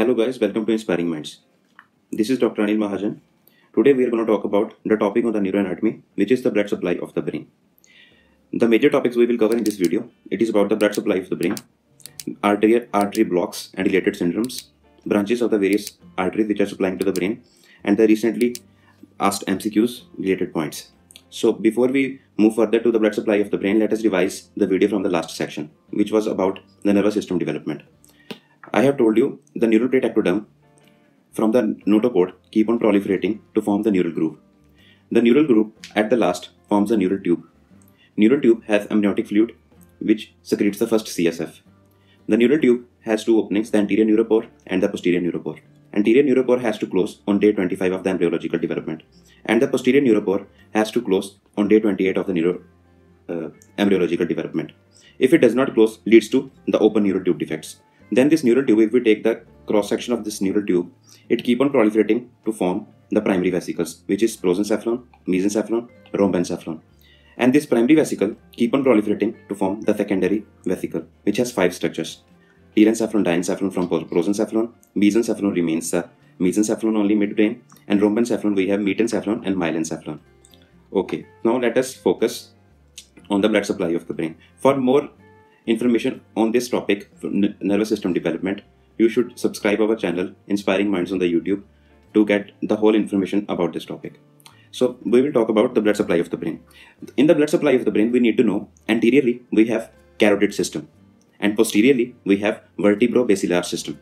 Hello guys, welcome to Inspiring Mindz. This is Dr. Anil Mahajan. Today we are going to talk about the topic on the neuroanatomy, which is the blood supply of the brain. The major topics we will cover in this video, it is about the blood supply of the brain, artery blocks and related syndromes, branches of the various arteries which are supplying to the brain, and the recently asked MCQs related points. So before we move further to the blood supply of the brain, let us revise the video from the last section, which was about the nervous system development. I have told you the neural plate ectoderm from the notochord keep on proliferating to form the neural groove. The neural groove at the last forms a neural tube. Neural tube has amniotic fluid which secretes the first CSF. The neural tube has two openings, the anterior neuropore and the posterior neuropore. Anterior neuropore has to close on day 25 of the embryological development and the posterior neuropore has to close on day 28 of the embryological development. If it does not close, leads to the open neural tube defects. Then this neural tube, if we take the cross-section of this neural tube, it keep on proliferating to form the primary vesicles, which is prosencephalon, mesencephalon, rhombencephalon. And this primary vesicle keep on proliferating to form the secondary vesicle, which has five structures. Telencephalon, diencephalon from prosencephalon, mesencephalon remains the mesencephalon only midbrain, and rhombencephalon we have metencephalon and myelencephalon. Okay, now let us focus on the blood supply of the brain. For more information on this topic, nervous system development, you should subscribe our channel Inspiring Mindz on the YouTube to get the whole information about this topic. So we will talk about the blood supply of the brain. In the blood supply of the brain, we need to know anteriorly we have carotid system and posteriorly we have vertebrobasillar system.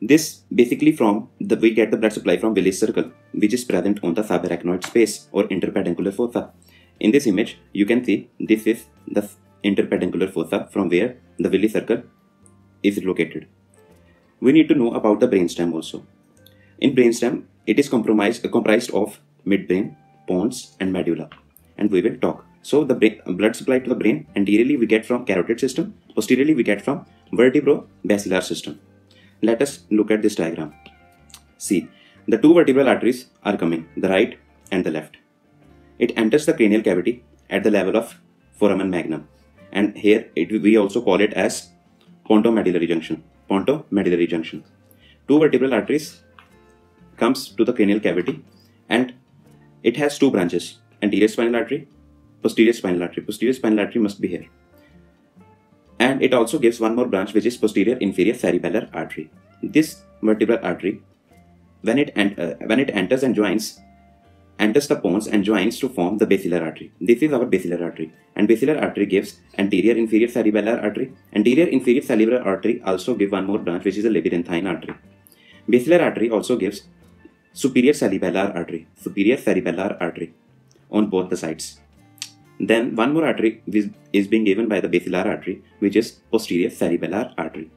This basically we get the blood supply from Willis Circle, which is present on the subarachnoid space or interpeduncular fossa. In this image, you can see this is the interpeduncular fossa from where the Willis Circle is located. We need to know about the brainstem also. In brainstem, it is comprised of midbrain, pons and medulla, and we will talk. So the blood supply to the brain, anteriorly we get from carotid system, posteriorly we get from vertebrobasillar system. Let us look at this diagram. See, the two vertebral arteries are coming, the right and the left. It enters the cranial cavity at the level of foramen magnum. And here we also call it as pontomedullary junction. Pontomedullary junction. Two vertebral arteries comes to the cranial cavity and it has two branches, anterior spinal artery, posterior spinal artery. Posterior spinal artery must be here. And it also gives one more branch, which is posterior inferior cerebellar artery. This vertebral artery, when it enters and joins, enters the pons and joins to form the basilar artery. This is our basilar artery, and basilar artery gives anterior inferior cerebellar artery. Anterior inferior cerebellar artery also give one more branch, which is the labyrinthine artery. Basilar artery also gives superior cerebellar artery on both the sides. Then one more artery is being given by the basilar artery, which is posterior cerebellar artery.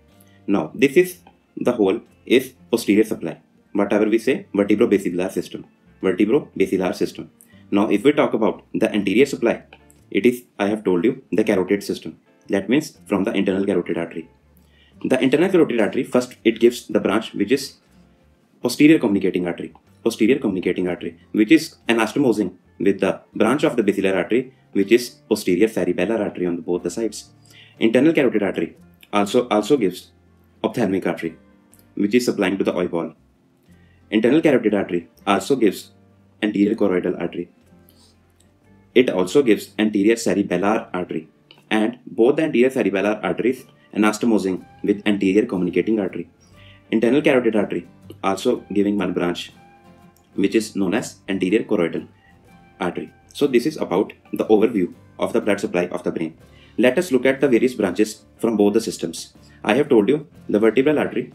Now this is the whole is posterior supply. Whatever we say, vertebrobasilar system. Vertebrobasilar system. Now if we talk about the anterior supply, it is, I have told you, the carotid system. That means from the internal carotid artery. The internal carotid artery, first it gives the branch which is posterior communicating artery. Posterior communicating artery, which is anastomosing with the branch of the basilar artery, which is posterior cerebellar artery on both the sides. Internal carotid artery also gives ophthalmic artery, which is supplying to the eyeball. Internal carotid artery also gives anterior choroidal artery. It also gives anterior cerebellar artery, and both the anterior cerebellar arteries anastomosing with anterior communicating artery. Internal carotid artery also giving one branch, which is known as anterior choroidal artery. So this is about the overview of the blood supply of the brain. Let us look at the various branches from both the systems. I have told you the vertebral artery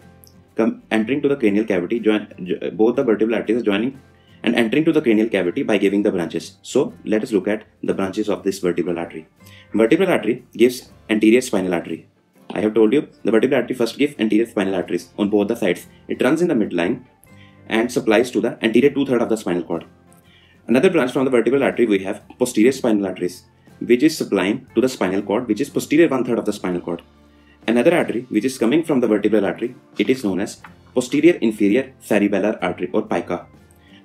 entering to the cranial cavity, both the vertebral arteries joining and entering to the cranial cavity by giving the branches. So let us look at the branches of this vertebral artery. Vertebral artery gives anterior spinal artery. I have told you the vertebral artery first gives anterior spinal arteries on both the sides. It runs in the midline and supplies to the anterior two-thirds of the spinal cord. Another branch from the vertebral artery we have posterior spinal arteries, which is supplying to the spinal cord, which is posterior one-third of the spinal cord. Another artery which is coming from the vertebral artery, it is known as posterior inferior cerebellar artery or PICA.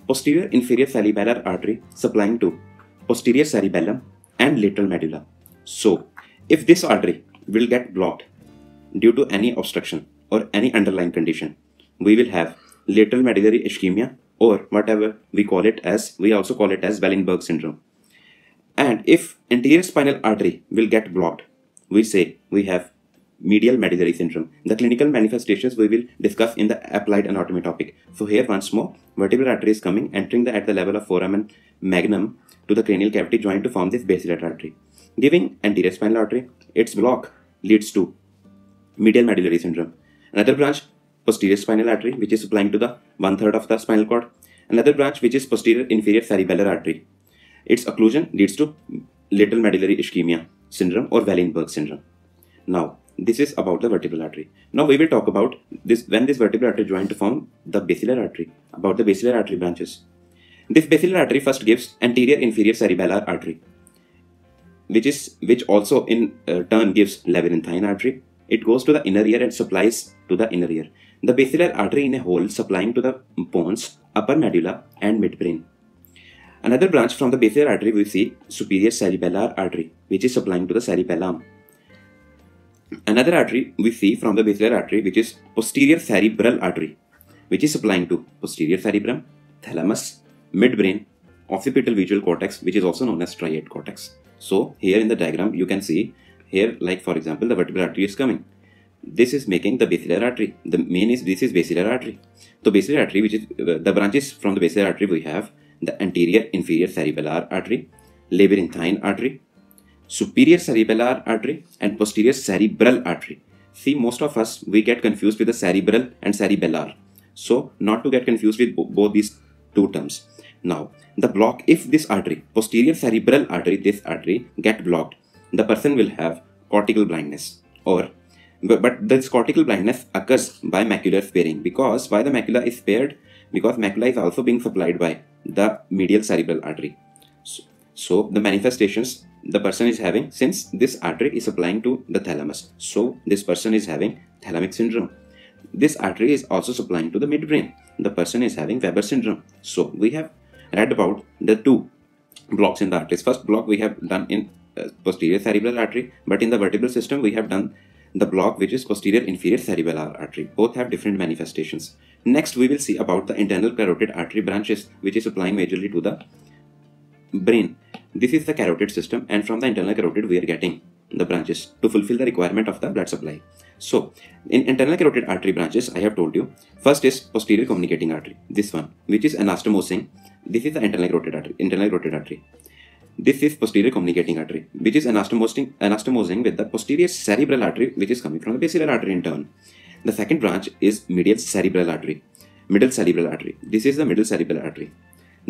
Posterior inferior cerebellar artery supplying to posterior cerebellum and lateral medulla. So, if this artery will get blocked due to any obstruction or any underlying condition, we will have lateral medullary ischemia, or whatever we call it as, we also call it as Wallenberg Syndrome. And if anterior spinal artery will get blocked, we say we have medial medullary syndrome. The clinical manifestations we will discuss in the applied anatomy topic. So here once more, vertebral artery is coming, entering at the level of foramen magnum to the cranial cavity joint to form this basilar artery. Giving anterior spinal artery, its block leads to medial medullary syndrome. Another branch, posterior spinal artery, which is supplying to the 1/3 of the spinal cord. Another branch, which is posterior inferior cerebellar artery. Its occlusion leads to lateral medullary ischemia syndrome or Wallenberg syndrome. Now, this is about the vertebral artery. Now we will talk about this when this vertebral artery joined to form the basilar artery, about the basilar artery branches. This basilar artery first gives anterior inferior cerebellar artery, which also in turn gives labyrinthine artery. It goes to the inner ear and supplies to the inner ear. The basilar artery in a whole supplying to the pons, upper medulla and midbrain. Another branch from the basilar artery we see superior cerebellar artery, which is supplying to the cerebellum. Another artery we see from the basilar artery, which is posterior cerebral artery, which is supplying to posterior cerebrum, thalamus, midbrain, occipital visual cortex, which is also known as striate cortex. So here in the diagram you can see here, like for example, the vertebral artery is coming. This is making the basilar artery. The main is this is basilar artery. So basilar artery, which is the branches from the basilar artery we have the anterior inferior cerebellar artery, labyrinthine artery, superior cerebellar artery and posterior cerebral artery. See, most of us, we get confused with the cerebral and cerebellar. So, not to get confused with both these two terms. Now, the block, if this artery, posterior cerebral artery, this artery get blocked, the person will have cortical blindness. But this cortical blindness occurs by macular sparing. Because why the macula is spared? Because macula is also being supplied by the medial cerebral artery. So the manifestations the person is having, since this artery is supplying to the thalamus, so this person is having thalamic syndrome. This artery is also supplying to the midbrain. The person is having Weber syndrome. So we have read about the two blocks in the arteries. First block we have done in posterior cerebral artery, but in the vertebral system we have done the block which is posterior inferior cerebellar artery. Both have different manifestations. Next we will see about the internal carotid artery branches, which is supplying majorly to the brain. This is the carotid system, and from the internal carotid we are getting the branches to fulfill the requirement of the blood supply. So in internal carotid artery branches, I have told you, first is posterior communicating artery, this one, which is anastomosing. This is the internal carotid artery. This is posterior communicating artery, which is anastomosing with the posterior cerebral artery, which is coming from the basilar artery in turn. The second branch is middle cerebral artery. This is the middle cerebral artery.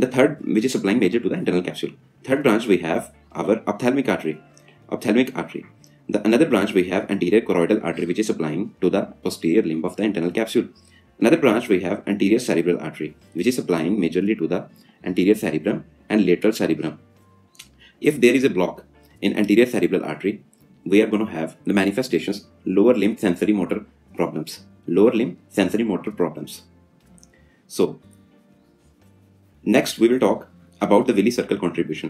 The third, which is supplying major to the internal capsule. Third branch we have our ophthalmic artery. Another branch we have anterior choroidal artery, which is supplying to the posterior limb of the internal capsule. Another branch we have anterior cerebral artery, which is supplying majorly to the anterior cerebrum and lateral cerebrum. If there is a block in anterior cerebral artery, we are going to have the manifestations lower limb sensory motor problems. So next we will talk about the Willis Circle contribution.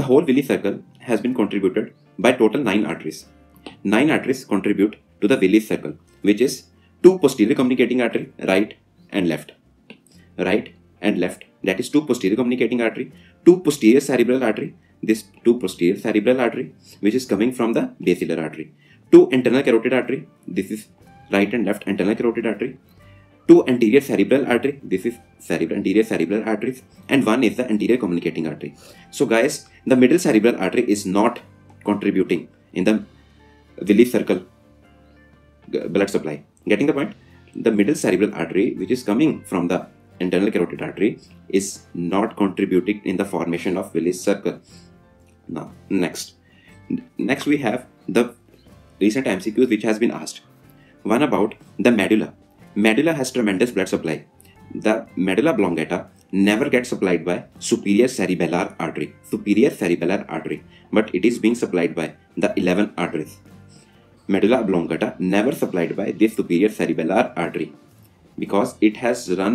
The whole Willis Circle has been contributed by total 9 arteries. 9 arteries contribute to the Willis Circle, which is 2 posterior communicating artery, right and left. That is 2 posterior communicating artery, 2 posterior cerebral artery, this 2 posterior cerebral artery, which is coming from the basilar artery, 2 internal carotid artery, this is right and left internal carotid artery, 2 anterior cerebral artery, this is anterior cerebral arteries, and 1 is the anterior communicating artery. So guys, the middle cerebral artery is not contributing in the Willis Circle blood supply. Getting the point? The middle cerebral artery, which is coming from the internal carotid artery, is not contributing in the formation of Willis Circle. Now, next we have the recent MCQs which has been asked. One about the medulla. Medulla has tremendous blood supply. The medulla oblongata never gets supplied by superior cerebellar artery, but it is being supplied by the 11 arteries. Medulla oblongata never supplied by this superior cerebellar artery, because it has run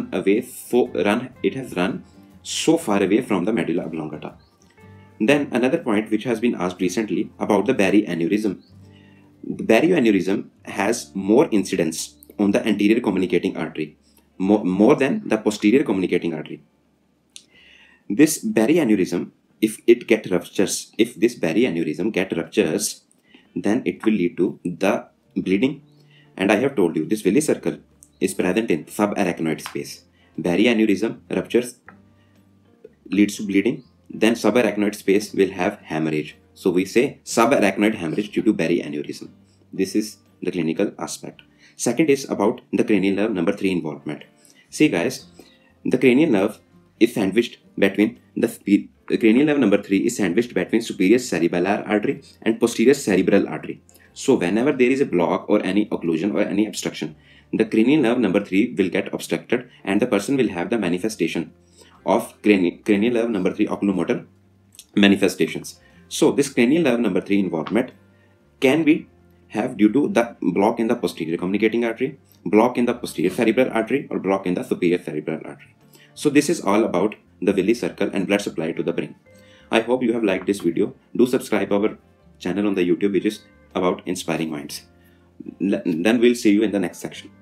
so far away from the medulla oblongata. Then another point which has been asked recently about the Berry aneurysm. The Berry aneurysm has more incidence on the anterior communicating artery, more than the posterior communicating artery. This Berry aneurysm, if this Berry aneurysm gets ruptures, then it will lead to the bleeding. And I have told you this Willis circle is present in subarachnoid space. Berry aneurysm ruptures leads to bleeding. Then subarachnoid space will have hemorrhage. So we say subarachnoid hemorrhage due to Berry aneurysm. This is the clinical aspect. Second is about the cranial nerve number 3 involvement. See guys, the cranial nerve is sandwiched between the cranial nerve number 3 is sandwiched between superior cerebellar artery and posterior cerebral artery. So whenever there is a block or any occlusion or any obstruction, the cranial nerve number 3 will get obstructed and the person will have the manifestation of cranial nerve number 3 oculomotor manifestations. So this cranial nerve number 3 involvement can be have due to the block in the posterior communicating artery, block in the posterior cerebral artery, or block in the superior cerebral artery. So this is all about the Willis circle and blood supply to the brain. I hope you have liked this video. Do subscribe our channel on the YouTube, which is about Inspiring Mindz. Then we'll see you in the next section.